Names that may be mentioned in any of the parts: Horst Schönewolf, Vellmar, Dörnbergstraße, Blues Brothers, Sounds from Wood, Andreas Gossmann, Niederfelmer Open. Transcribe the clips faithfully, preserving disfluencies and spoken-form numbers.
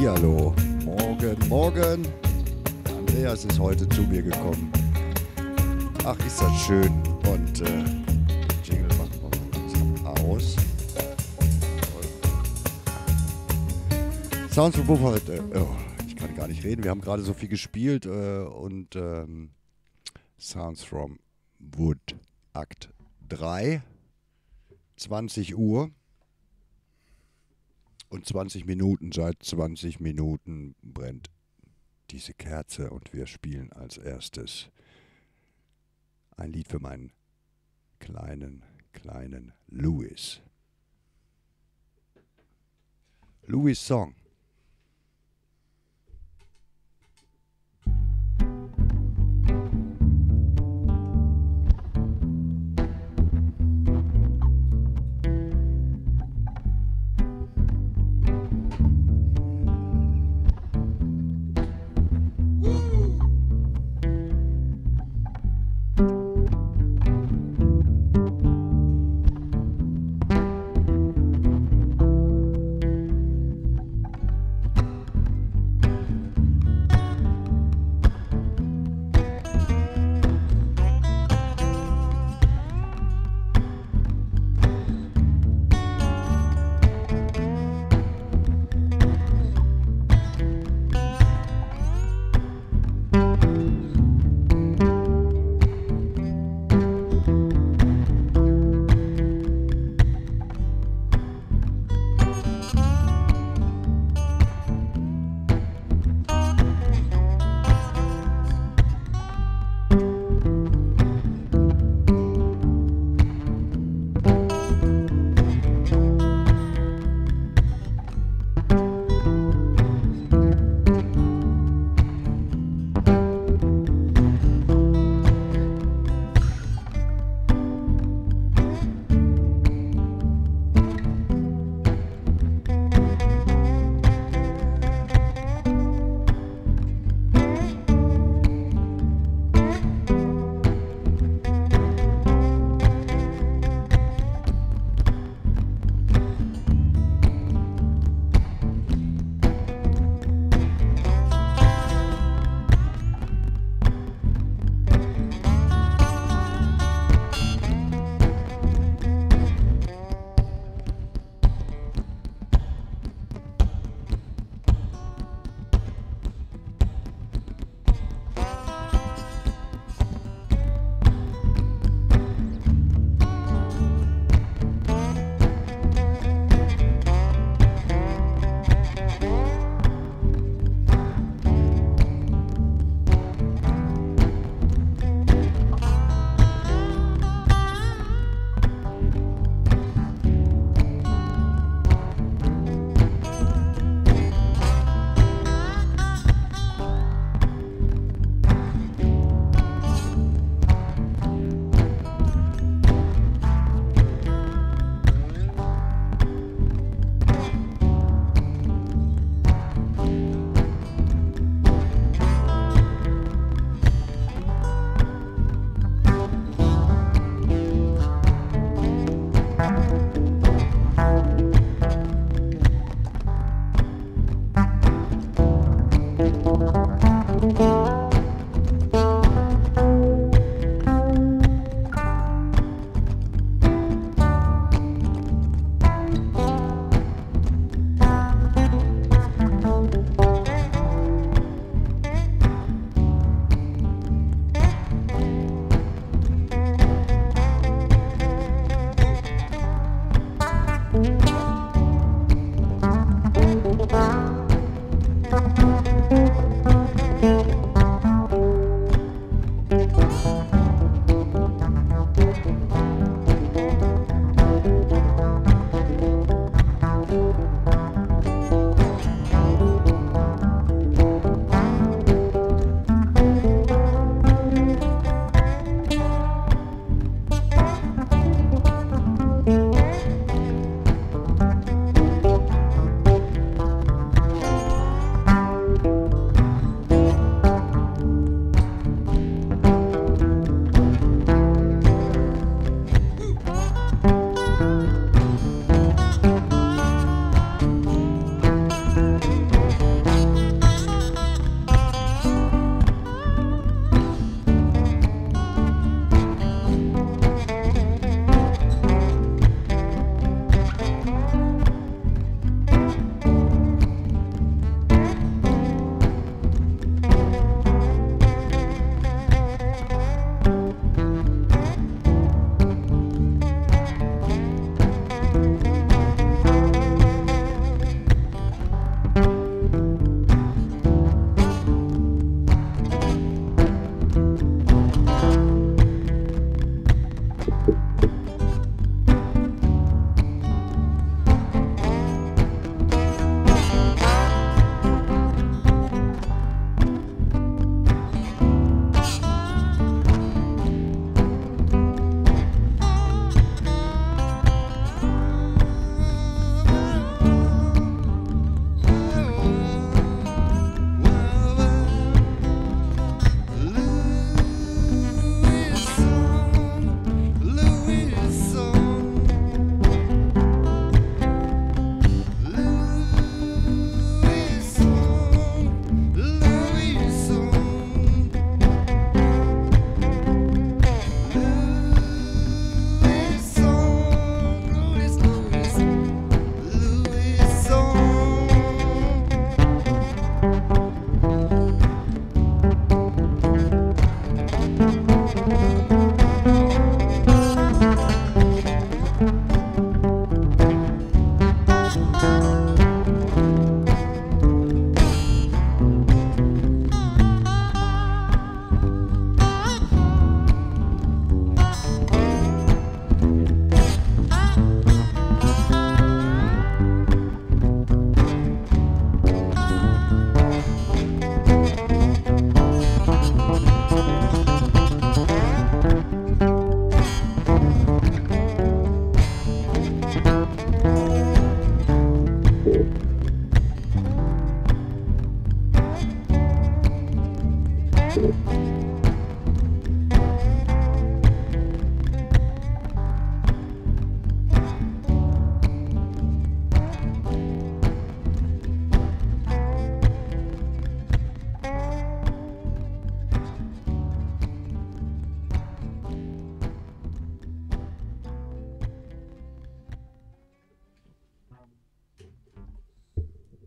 Hallihallo. Morgen, morgen. Der Andreas ist heute zu mir gekommen. Ach, ist das schön. Und äh, Jingle machen wir mal aus. Sounds from Wood heute. Oh, ich kann gar nicht reden. Wir haben gerade so viel gespielt. Äh, und ähm, Sounds from Wood, Akt drei, zwanzig Uhr. Und zwanzig Minuten, seit zwanzig Minuten brennt diese Kerze und wir spielen als erstes ein Lied für meinen kleinen, kleinen Louis. Louis Song.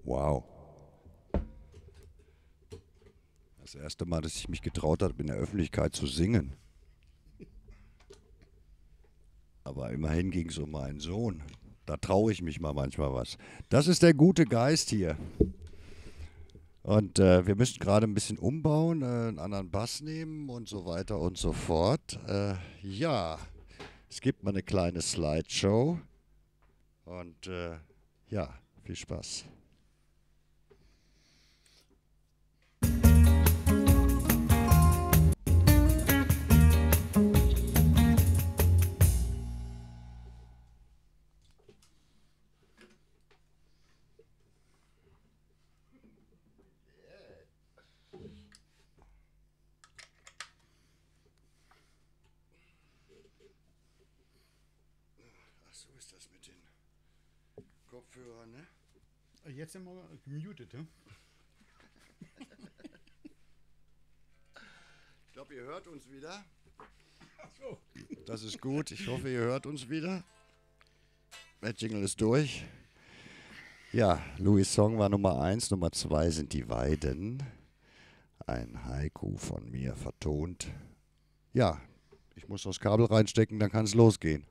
Wow. Das erste Mal, dass ich mich getraut habe, in der Öffentlichkeit zu singen. Aber immerhin ging es um meinen Sohn. Da traue ich mich mal manchmal was. Das ist der gute Geist hier. Und äh, wir müssen gerade ein bisschen umbauen, äh, einen anderen Bass nehmen und so weiter und so fort. Äh, ja, es gibt mal eine kleine Slideshow. Und äh, ja, viel Spaß. Kopfhörer, ne? Jetzt sind wir gemutet, ne? Ich glaube, ihr hört uns wieder. Ach so. Das ist gut. Ich hoffe, ihr hört uns wieder. Der Jingle ist durch. Ja, Louis' Song war Nummer eins. Nummer zwei sind die Weiden. Ein Haiku von mir vertont. Ja, ich muss das Kabel reinstecken, dann kann es losgehen.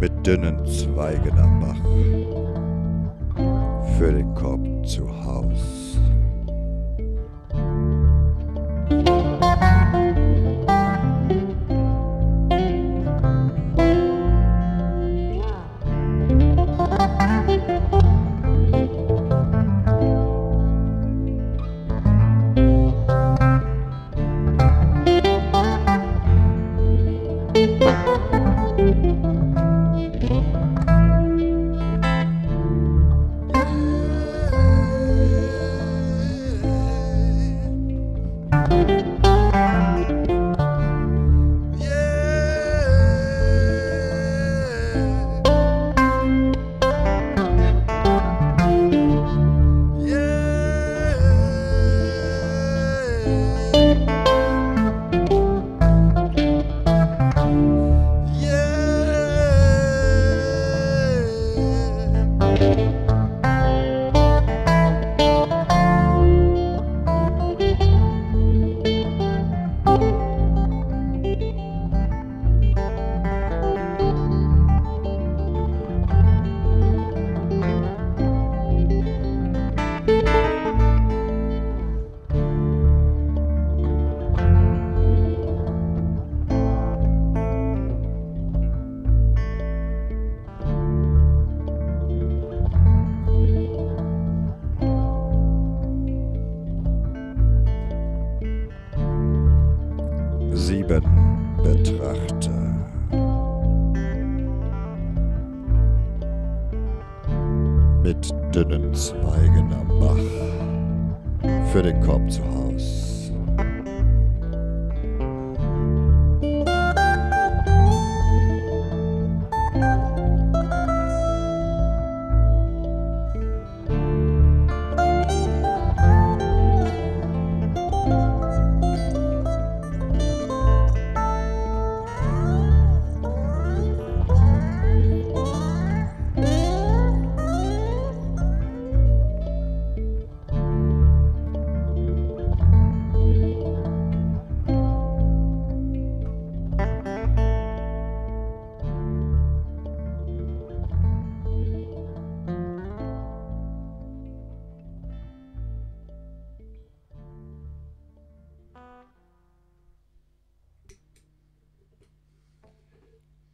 mit dünnen Zweigen am Bach für den Korb zu Haus.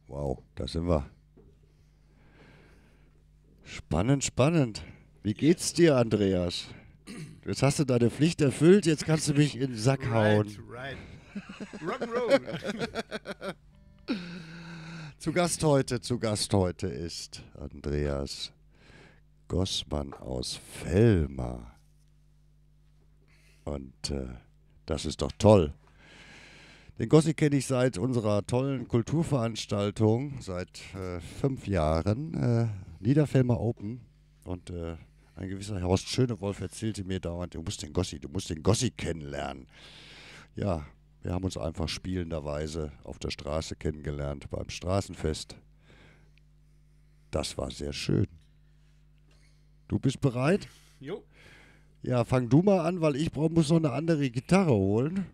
Wow, da sind wir. Spannend, spannend. Wie geht's dir, Andreas? Jetzt hast du deine Pflicht erfüllt, jetzt kannst du mich in den Sack hauen. Right, right. Rock'n'Roll. Zu Gast heute, zu Gast heute ist Andreas Gossmann aus Vellmar. Und äh, das ist doch toll. Den Gossi kenne ich seit unserer tollen Kulturveranstaltung, seit äh, fünf Jahren, äh, Niederfelmer Open. Und äh, ein gewisser Horst Schönewolf erzählte mir dauernd, du musst den Gossi, du musst den Gossi kennenlernen. Ja, wir haben uns einfach spielenderweise auf der Straße kennengelernt, beim Straßenfest. Das war sehr schön. Du bist bereit? Jo. Ja, fang du mal an, weil ich brauch, muss noch eine andere Gitarre holen.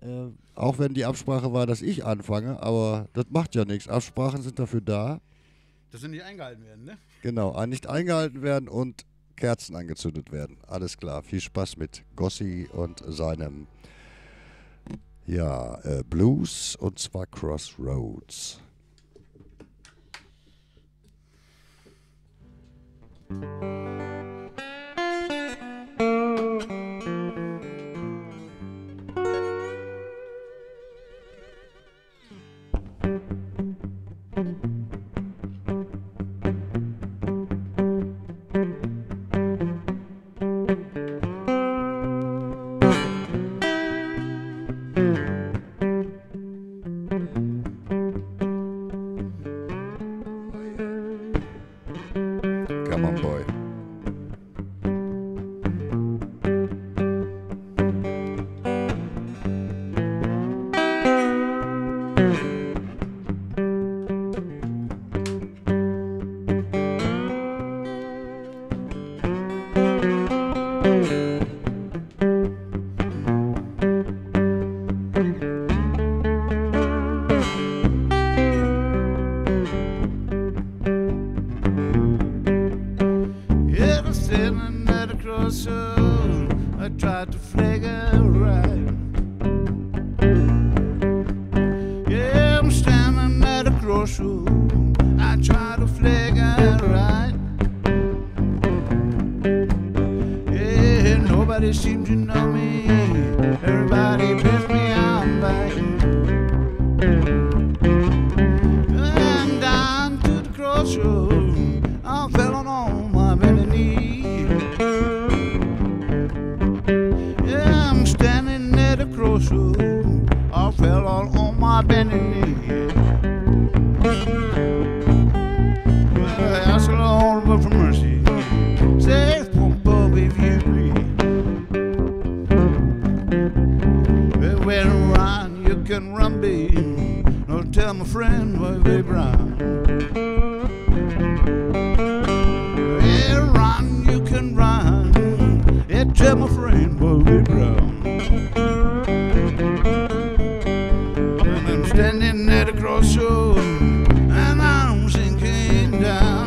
Äh, auch wenn die Absprache war, dass ich anfange, aber das macht ja nichts. Absprachen sind dafür da, dass sie nicht eingehalten werden, ne? Genau, nicht eingehalten werden und Kerzen angezündet werden. Alles klar, viel Spaß mit Gossi und seinem ja, äh, Blues, und zwar Crossroads. Thank you. I've been in need. Well, I ask the Lord for mercy. Save poor Bobby if you please. Everywhere around you can run be. Don't tell my friend why they brown. Yeah, run, you can run. Yeah, tell my friend why they brown. Standing at a crossroad, and I'm sinking down.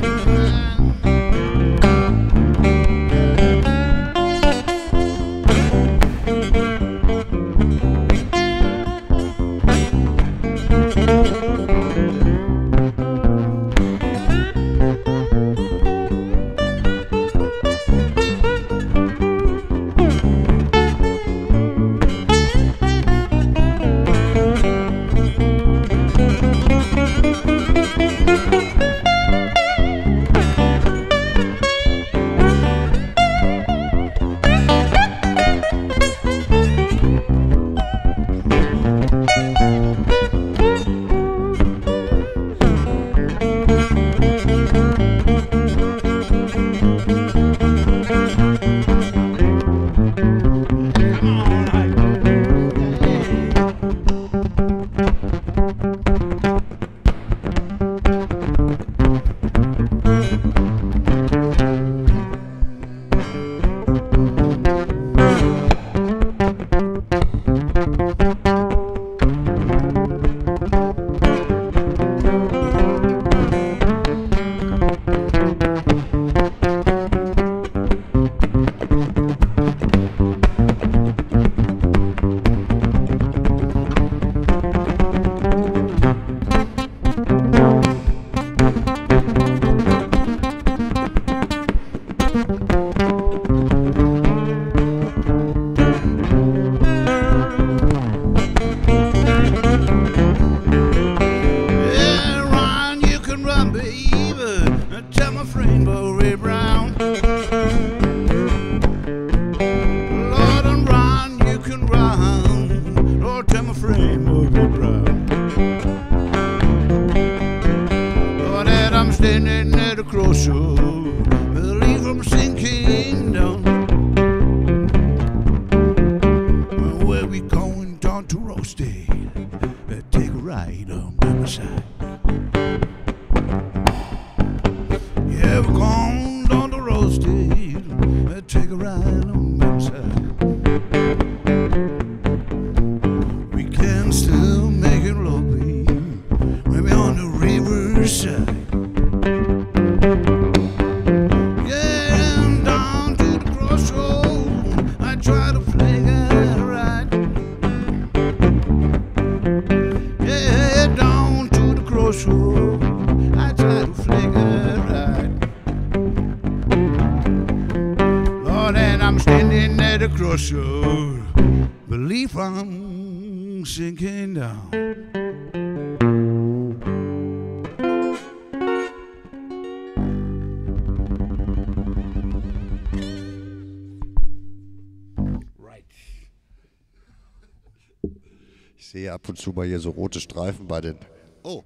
Ab und zu mal hier so rote Streifen bei den... Oh,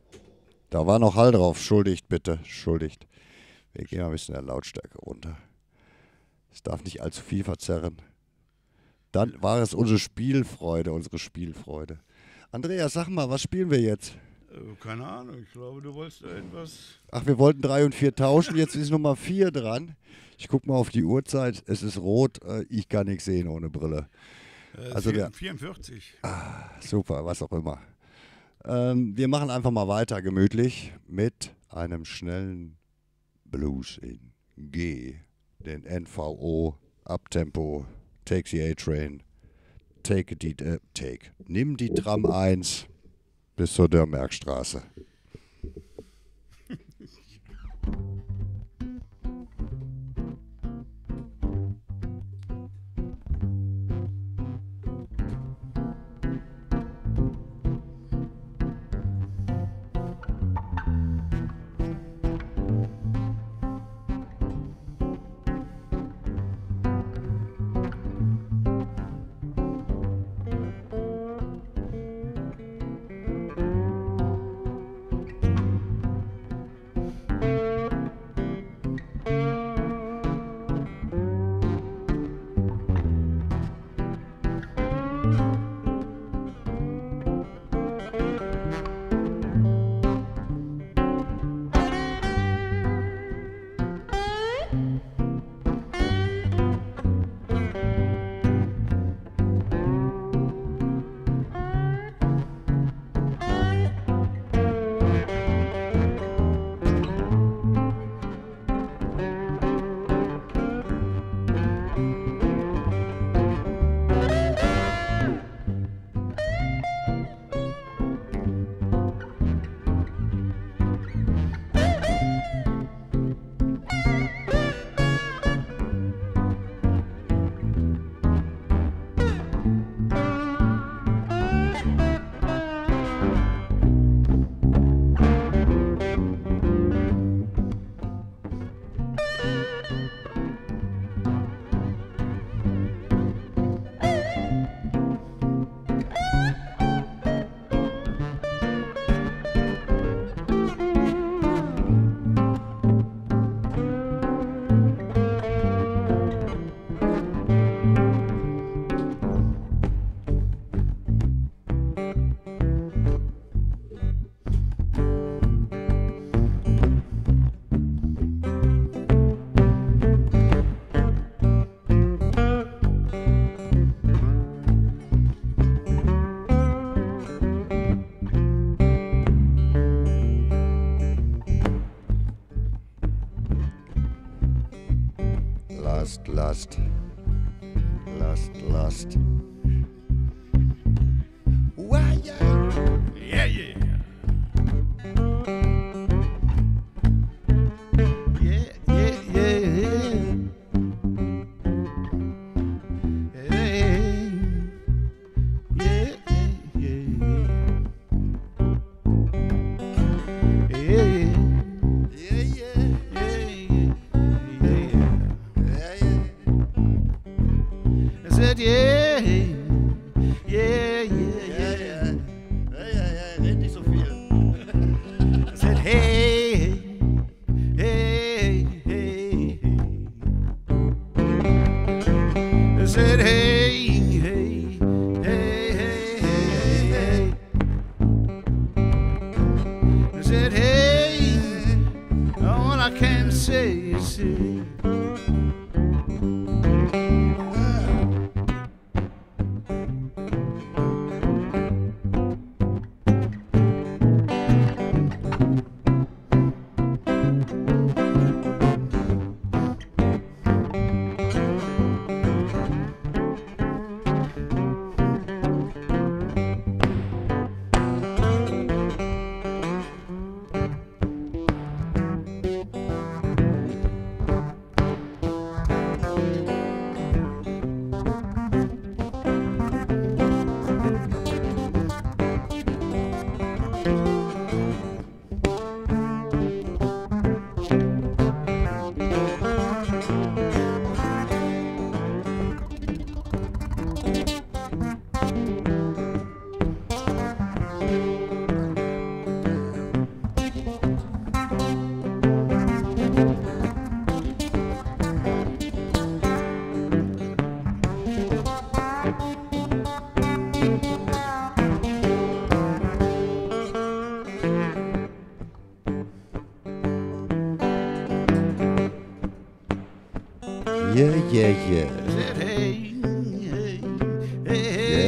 da war noch Hall drauf. Schuldigt bitte, schuldigt. Wir gehen mal ein bisschen der Lautstärke runter. Es darf nicht allzu viel verzerren. Dann war es unsere Spielfreude, unsere Spielfreude. Andreas, sag mal, was spielen wir jetzt? Keine Ahnung, ich glaube, du wolltest da etwas... Ach, wir wollten drei und vier tauschen, jetzt ist Nummer vier dran. Ich gucke mal auf die Uhrzeit, es ist rot, ich kann nichts sehen ohne Brille. Also vierundvierzig. Der, ah, super, was auch immer. Ähm, wir machen einfach mal weiter gemütlich mit einem schnellen Blues in G. Den N V O, Uptempo, Take the A-Train, take die, äh, take. Nimm die Tram eins bis zur Dörnbergstraße. Thank you. Lust, Lust, Lust, Lust. Why, yeah, yeah, yeah. Yeah, yeah. Hey, hey, hey, hey, yeah,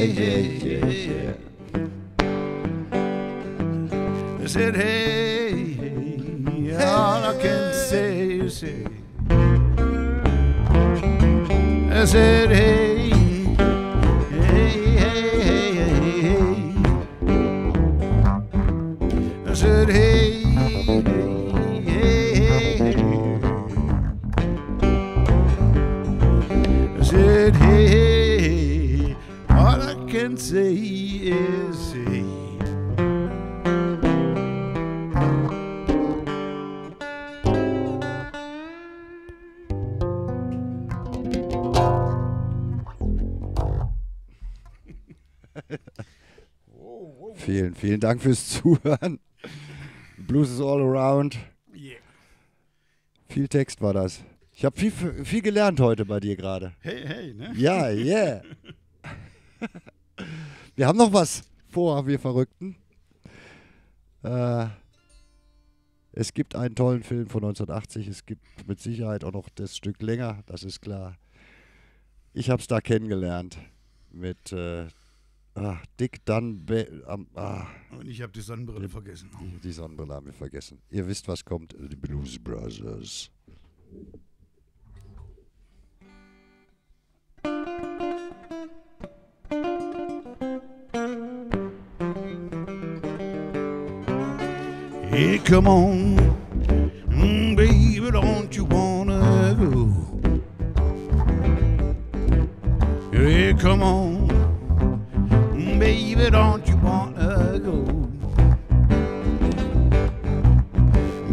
yeah, yeah, yeah, yeah. I said, hey, hey, all I can say is hey. I said, hey, hey, hey, hey, hey, hey. I said, hey, hey. Hey, all I can say is hey. Vielen, vielen Dank fürs Zuhören. Blues is all around. Yeah. Viel Text war das. Ich habe viel, viel gelernt heute bei dir gerade. Hey, hey, ne? Ja, yeah. Wir haben noch was vor, wir Verrückten. Äh, es gibt einen tollen Film von neunzehnhundertachtzig. Es gibt mit Sicherheit auch noch das Stück länger, das ist klar. Ich habe es da kennengelernt mit äh, ah, Dick Dunbe... Ah, und ich habe die Sonnenbrille die, vergessen. Die Sonnenbrille haben wir vergessen. Ihr wisst, was kommt. Die Blues Brothers. Hey, come on, mm, baby, don't you wanna go? Hey, come on, mm, baby, don't you wanna go?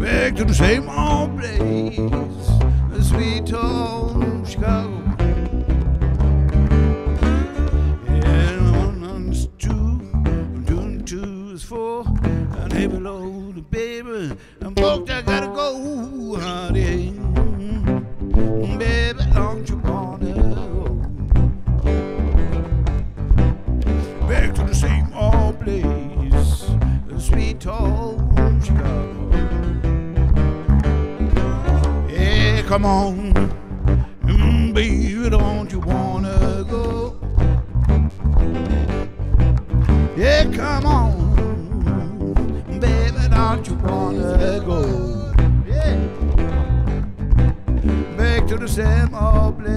Back to the same old place, the sweet old Chicago. I gotta go, honey. Baby, don't you wanna go? Back to the same old place, the sweet old Chicago. Yeah, come on, mm, baby, don't you wanna go? Yeah, come on. Don't you wanna go? Yeah. Back to the same old place.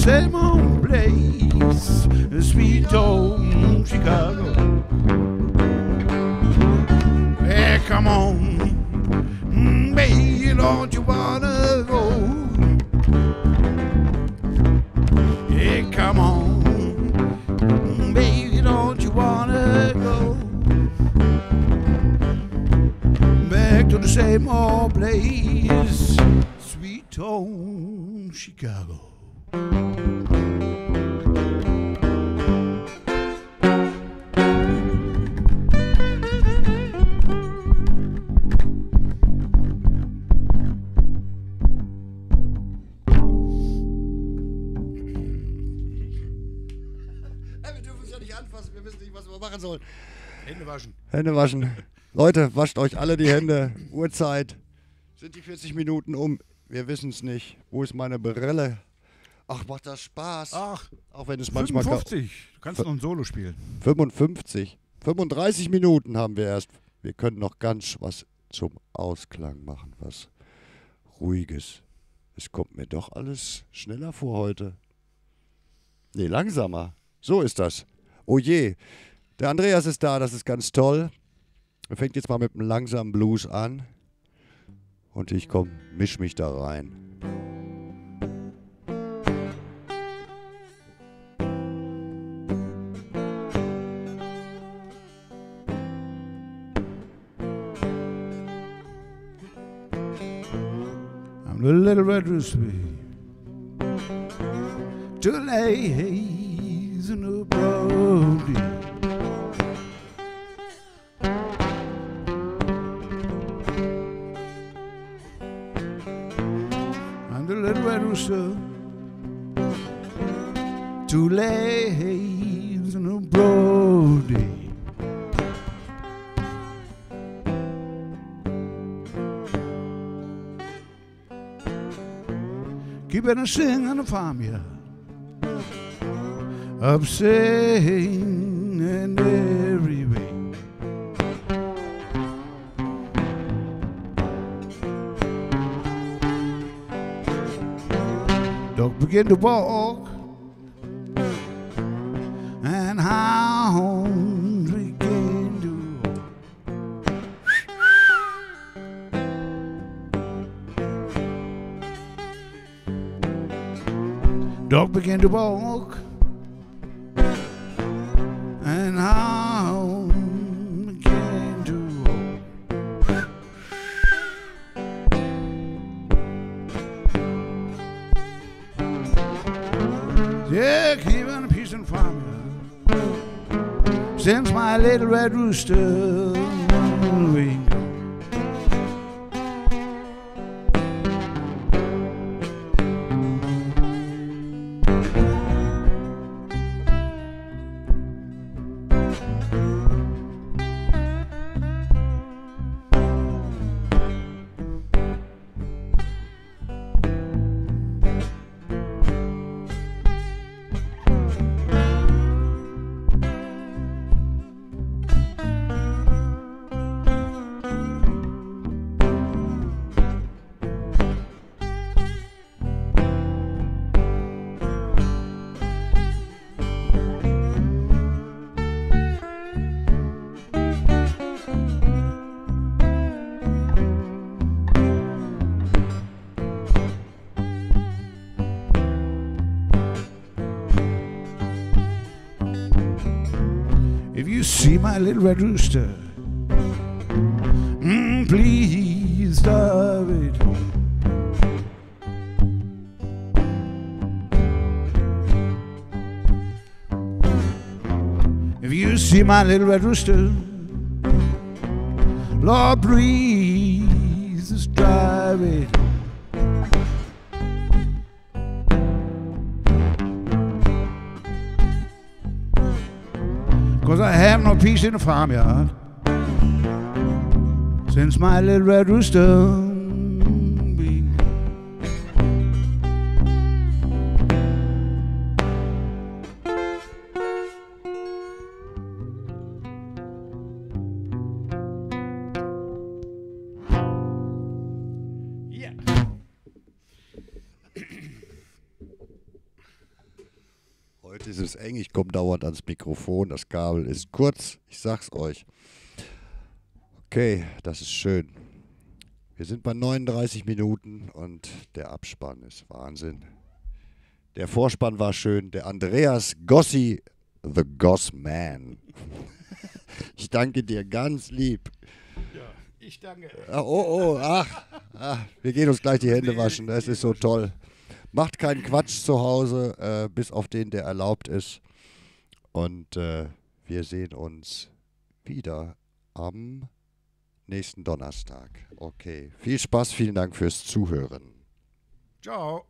same old place, sweet old Chicago. Hey, come on, baby, don't you wanna go? Hey, come on, baby, don't you wanna go? Back to the same old place, sweet old Chicago. Sollen. Hände waschen. Hände waschen. Leute, wascht euch alle die Hände. Uhrzeit. Sind die vierzig Minuten um? Wir wissen es nicht. Wo ist meine Brille? Ach, macht das Spaß. Ach, auch wenn es manchmal fünfundfünfzig. Du kannst noch ein Solo spielen. fünfundfünfzig. fünfunddreißig Minuten haben wir erst. Wir können noch ganz was zum Ausklang machen. Was Ruhiges. Es kommt mir doch alles schneller vor heute. Nee, langsamer. So ist das. Oh je. Der Andreas ist da, das ist ganz toll. Er fängt jetzt mal mit einem langsamen Blues an. Und ich komm, misch mich da rein. I'm a little red recipe. Too late in the broad. Rooster, two legs and a brody. Keeping a sing in the farmyard, up singing every way. Dog begin to walk, and hounds begin to walk. Dog begin to walk, and hounds. Yeah, keeping a peace and farming since my little red rooster went. See my little red rooster, mm, please stop it. If you see my little red rooster, Lord, please stop it. Cause I have no peace in the farmyard since my little red rooster being gone. Yeah. ist eng, ich komme dauernd ans Mikrofon, das Kabel ist kurz, ich sag's euch. Okay, das ist schön. Wir sind bei neununddreißig Minuten und der Abspann ist Wahnsinn. Der Vorspann war schön, der Andreas Gossi, the Gossmann. Ich danke dir ganz lieb. Ja, ich danke. Oh, oh, ach, ach, wir gehen uns gleich die Hände waschen, das ist so toll. Macht keinen Quatsch zu Hause, äh, bis auf den, der erlaubt ist. Und äh, wir sehen uns wieder am nächsten Donnerstag. Okay, viel Spaß, vielen Dank fürs Zuhören. Ciao.